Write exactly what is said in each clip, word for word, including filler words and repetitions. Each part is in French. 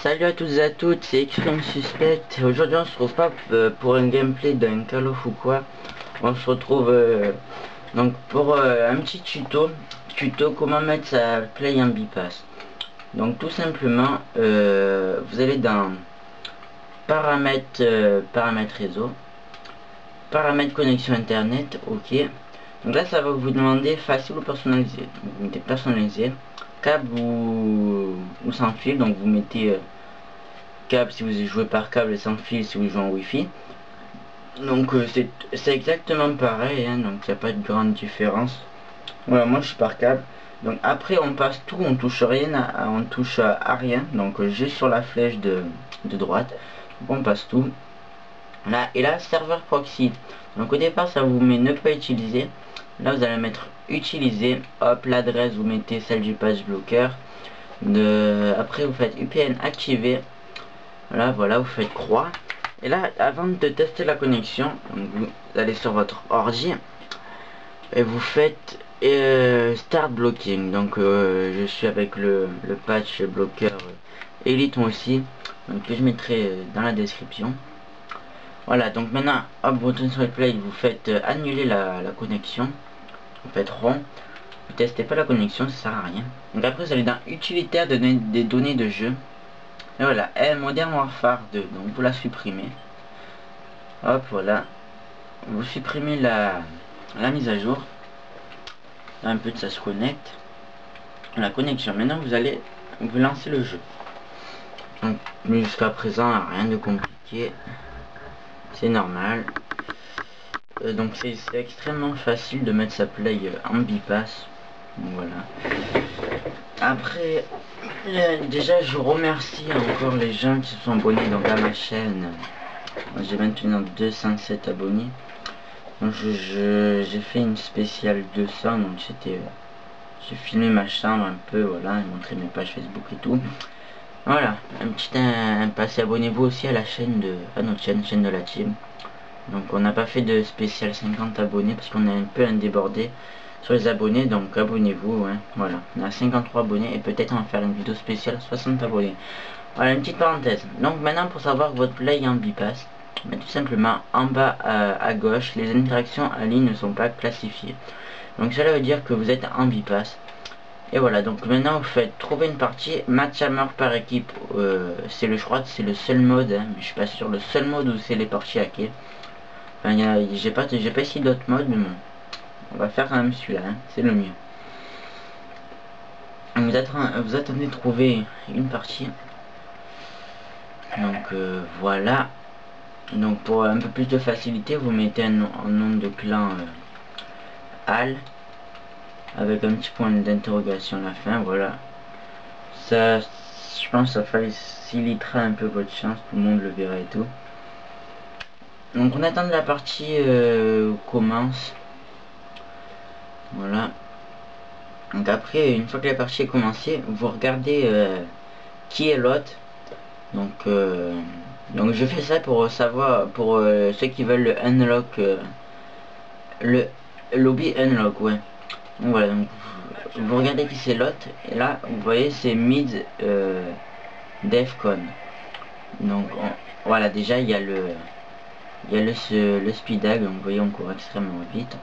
Salut à toutes et à toutes, c'est Extreme Suspect. Aujourd'hui on se retrouve pas pour un gameplay d'un Call of ou quoi. On se retrouve euh, donc pour euh, un petit tuto. Tuto comment mettre sa play en bypass. Donc tout simplement euh, vous allez dans paramètres, euh, paramètres réseau, paramètres connexion internet, ok. Donc là ça va vous demander facile ou personnalisé. Donc vous mettez personnalisé. Câble ou, ou sans fil, donc vous mettez euh, câble si vous jouez par câble et sans fil si vous jouez en wifi. Donc euh, c'est exactement pareil, hein, donc il n'y a pas de grande différence. Voilà, moi je suis par câble. Donc après on passe tout, on touche rien, à, on touche à rien. Donc euh, juste sur la flèche de, de droite, donc, on passe tout. Là et là serveur proxy. Donc au départ ça vous met ne pas utiliser. Là vous allez mettre utiliser, hop, l'adresse vous mettez celle du page bloqueur de... Après vous faites U P N activer, voilà, voilà, vous faites croix. Et là avant de tester la connexion, donc vous allez sur votre ordi et vous faites euh, start blocking. Donc euh, je suis avec le, le patch bloqueur Elite aussi, donc que je mettrai dans la description. Voilà, donc maintenant, hop, vous retournez sur le play, vous faites euh, annuler la, la connexion. Vous faites rond. Vous testez pas la connexion, ça sert à rien. Donc après, vous allez dans utilitaire de donner des données de jeu. Et voilà, et Modern Warfare deux. Donc vous la supprimez. Hop, voilà. Vous supprimez la, la mise à jour. Là, un peu de ça se connecte. La connexion. Maintenant, vous allez vous lancer le jeu. Donc, jusqu'à présent, rien de compliqué. C'est normal. Euh, donc c'est extrêmement facile de mettre sa play en bypass. Donc voilà. Après, euh, déjà je remercie encore les gens qui se sont abonnés donc à ma chaîne. J'ai maintenant deux cent sept abonnés. Donc je j'ai fait une spéciale deux cents. Donc c'était, euh, j'ai filmé ma chambre un peu, voilà, et montré mes pages Facebook et tout. Voilà, un petit un, un passé, abonnez-vous aussi à la chaîne de, à notre chaîne, chaîne de la team. Donc on n'a pas fait de spécial cinquante abonnés parce qu'on est un peu un débordé sur les abonnés, donc abonnez-vous, hein. Voilà, on a cinquante-trois abonnés et peut-être on va faire une vidéo spéciale soixante abonnés. Voilà, une petite parenthèse. Donc maintenant pour savoir que votre play est en bypass, mais tout simplement en bas à, à gauche, les interactions en ligne ne sont pas classifiées. Donc cela veut dire que vous êtes en bypass. Et voilà, donc maintenant vous faites trouver une partie, match à mort par équipe, euh, c'est le, je crois que c'est le seul mode, hein, mais je suis pas sûr, le seul mode où c'est les parties hackées. Enfin, j'ai pas, j'ai pas essayé d'autres modes, mais bon, on va faire quand même celui-là, hein, c'est le mieux. Vous, attend, vous attendez de trouver une partie. Donc euh, voilà, donc pour un peu plus de facilité, vous mettez un nom, un nom de clan euh, Al. Avec un petit point d'interrogation à la fin, voilà. Ça, je pense que ça facilitera un peu votre chance, tout le monde le verra et tout. Donc on attend de la partie euh, commence. Voilà. Donc après, une fois que la partie est commencée, vous regardez euh, qui est l'hôte. Donc, euh, donc je fais ça pour savoir, pour euh, ceux qui veulent le unlock, euh, le lobby unlock, ouais. Voilà, donc vous regardez qui c'est l'hôte et là vous voyez c'est Mid euh, Devkon. Donc on, voilà, déjà il y a le il y a le, ce, le speedag, donc vous voyez on court extrêmement vite.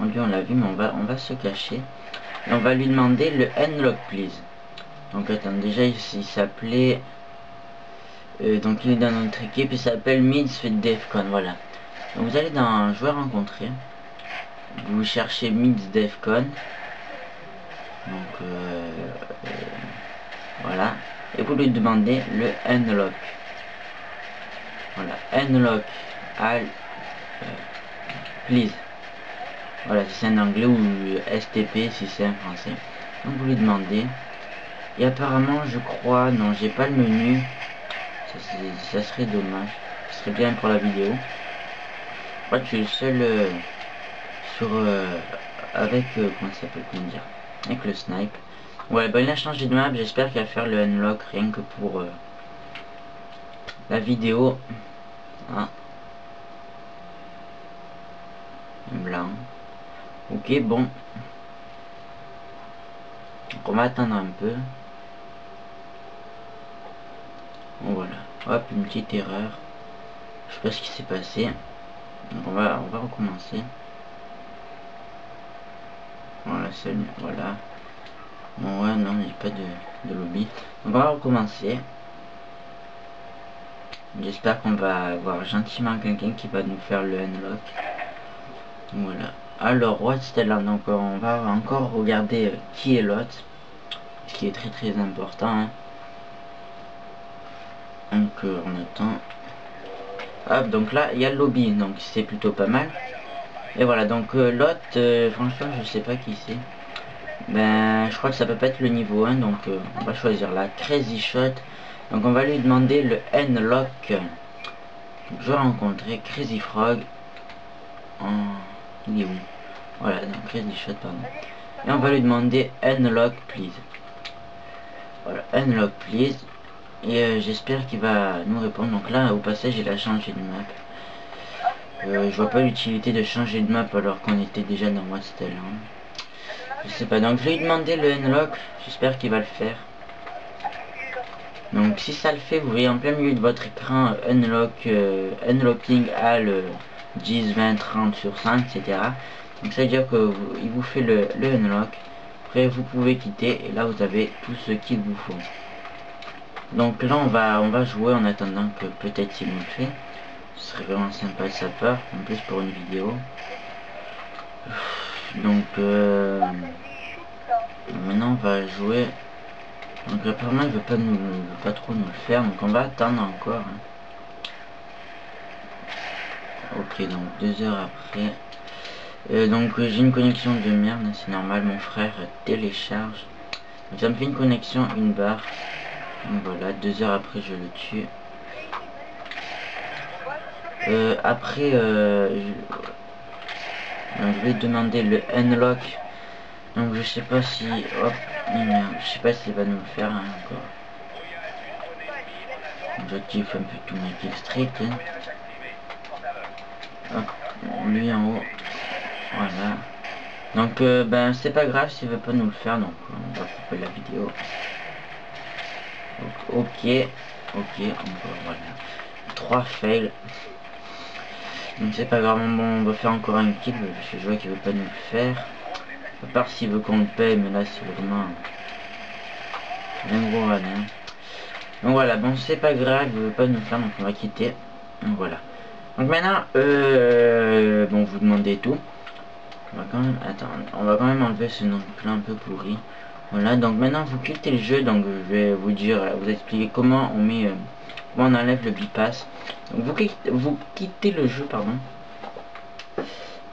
On lui on l'a vu, mais on va on va se cacher et on va lui demander le unlock please. Donc attends, déjà il, il s'appelait euh, donc il est dans notre équipe, il s'appelle Mid Devkon, voilà. Donc vous allez dans joueur rencontré. Vous cherchez Mid Devkon, donc euh, euh, voilà, et vous lui demandez le unlock. Voilà, unlock all euh, please. Voilà, si c'est un anglais ou S T P si c'est un français. Donc vous lui demandez. Et apparemment, je crois, non, j'ai pas le menu. Ça, ça serait dommage. Ce serait bien pour la vidéo. Moi, je suis le seul. Euh, Euh, avec euh, comment ça s'appelle, comment dire, avec le snipe. Ouais, bah il a changé de map, j'espère qu'il va faire le unlock rien que pour euh, la vidéo. Ah, blanc, ok, bon, donc on va attendre un peu. Bon voilà, hop, une petite erreur, je sais pas ce qui s'est passé, donc on va, on va recommencer. Voilà, salut, voilà. Bon ouais, non, il n'y a pas de, de lobby, on va recommencer. J'espère qu'on va avoir gentiment quelqu'un qui va nous faire le unlock. Voilà. Alors Westland, donc on va encore regarder qui est l'hôte, ce qui est très très important, hein. Donc euh, on attend. Hop, donc là il y a le lobby, donc c'est plutôt pas mal. Et voilà, donc euh, l'hôte, euh, franchement je sais pas qui c'est. Ben je crois que ça peut pas être le niveau un, donc euh, on va choisir la crazy shot. Donc on va lui demander le unlock. Je rencontrais crazy frog. Oh, il est où? Voilà, donc crazy shot, pardon. Et on va lui demander unlock please. Voilà, unlock please. Et euh, j'espère qu'il va nous répondre. Donc là, au passage, il a changé de map. Euh, je vois pas l'utilité de changer de map alors qu'on était déjà dans Westland. Je sais pas. Donc je vais lui demander le unlock. J'espère qu'il va le faire. Donc si ça le fait, vous voyez en plein milieu de votre écran euh, unlock, euh, unlocking à le dix, vingt, trente sur cinq, et cetera. Donc ça veut dire que vous, il vous fait le, le unlock. Après vous pouvez quitter et là vous avez tout ce qu'il vous faut. Donc là on va on va jouer en attendant que peut-être s'il nous le fait. Ce serait vraiment sympa de sa part, en plus pour une vidéo. Donc euh, maintenant on va jouer. Donc apparemment il veut pas nous veut pas trop nous le faire, donc on va attendre encore. Ok, donc deux heures après. Euh, donc euh, j'ai une connexion de merde, c'est normal, mon frère télécharge. Donc ça me fait une connexion, une barre. Donc voilà, deux heures après je le tue. Euh, après euh, je... Donc, je vais demander le unlock. Donc je sais pas si. Hop, je sais pas si il va nous le faire hein, encore. J'active un peu tous mes kills streaks. Hein. Hop, lui en haut. Voilà. Donc euh, ben c'est pas grave s'il veut pas nous le faire, donc on va couper la vidéo. Donc, ok, ok, encore voilà. trois fails. Donc c'est pas grave, bon, on va faire encore un kill, parce que je vois qu'il veut pas nous le faire. À part s'il veut qu'on le paye, mais là c'est vraiment un gros run. Hein. Donc voilà, bon c'est pas grave, il veut pas nous le faire, donc on va quitter. Donc voilà. Donc maintenant, euh, bon vous demandez tout. On va quand même attendre, on va quand même enlever ce nom là un peu pourri. Voilà, donc maintenant vous quittez le jeu, donc je vais vous dire, vous expliquer comment on met, euh, comment on enlève le bypass. Donc vous quittez, vous quittez le jeu, pardon.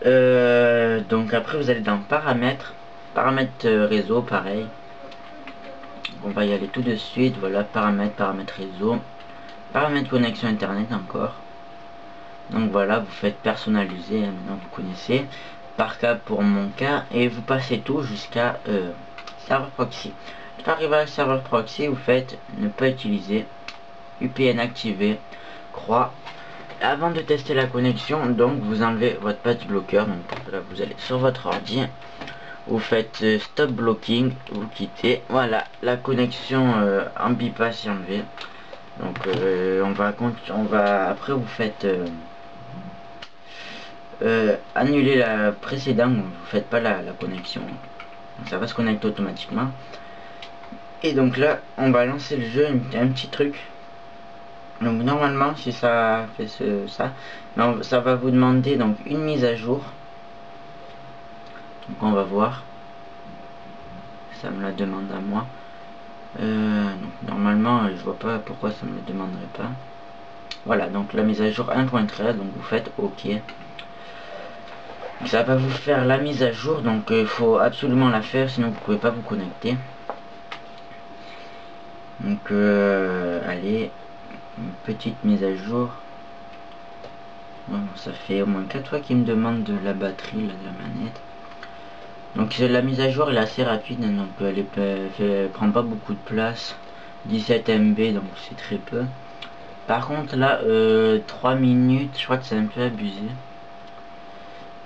Euh, donc après vous allez dans paramètres, paramètres réseau, pareil. On va y aller tout de suite, voilà, paramètres, paramètres réseau, paramètres connexion internet encore. Donc voilà, vous faites personnaliser, hein, maintenant vous connaissez, par cas pour mon cas, et vous passez tout jusqu'à... Euh, serveur proxy. Quand arrivé à serveur proxy, vous faites ne pas utiliser, U P N activé, croix. Avant de tester la connexion, donc vous enlevez votre patch bloqueur. Donc là, vous allez sur votre ordi, vous faites euh, stop blocking, vous quittez. Voilà, la connexion euh, en bypass est enlevée. Donc euh, on va on va après vous faites euh, euh, annuler la précédente. Vous faites pas la, la connexion. Ça va se connecter automatiquement. Et donc là, on va lancer le jeu, un petit truc. Donc normalement, si ça fait ce, ça, ça va vous demander donc une mise à jour. Donc on va voir. Ça me la demande à moi. Euh, donc normalement, je vois pas pourquoi ça me le demanderait pas. Voilà, donc la mise à jour un point treize, donc vous faites OK. Ça va vous faire la mise à jour, donc il euh, faut absolument la faire, sinon vous pouvez pas vous connecter. Donc euh, allez, une petite mise à jour. Bon, ça fait au moins quatre fois qu'il me demande de la batterie là, de la manette. Donc la mise à jour elle est assez rapide, donc elle, est, elle prend pas beaucoup de place, dix-sept mégaoctets, donc c'est très peu. Par contre là, euh, trois minutes, je crois que c'est un peu abusé.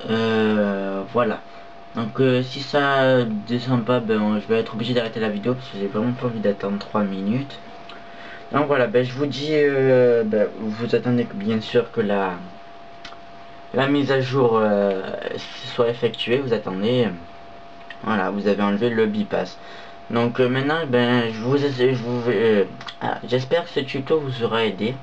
Euh, voilà, donc euh, si ça descend pas, ben je vais être obligé d'arrêter la vidéo parce que j'ai vraiment pas envie d'attendre trois minutes. Donc voilà, ben, je vous dis, euh, ben, vous attendez bien sûr que la, la mise à jour euh, soit effectuée, vous attendez, euh, voilà, vous avez enlevé le bypass. Donc euh, maintenant, ben, je vous, je vous euh, ah, j'espère que ce tuto vous aura aidé.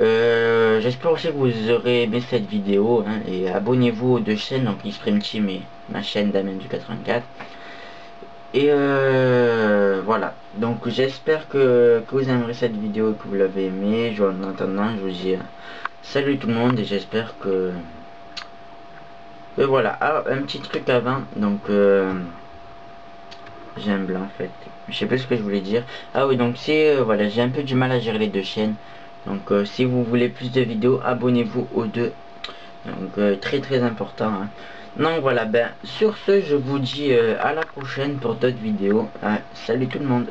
Euh, j'espère aussi que vous aurez aimé cette vidéo, hein, et abonnez-vous aux deux chaînes, donc xPriiMz Team et ma chaîne Damien du quatre-vingt-quatre. Et euh, voilà, donc j'espère que, que vous aimerez cette vidéo, que vous l'avez aimée. En attendant, je vous dis salut tout le monde, et j'espère que, et voilà. Ah, un petit truc avant, donc euh, j'ai un blanc en fait, je sais plus ce que je voulais dire. Ah oui, donc c'est euh, voilà, j'ai un peu du mal à gérer les deux chaînes. Donc euh, si vous voulez plus de vidéos, abonnez-vous aux deux. Donc euh, très très important, hein. Donc voilà, ben sur ce, je vous dis euh, à la prochaine pour d'autres vidéos. Euh, salut tout le monde.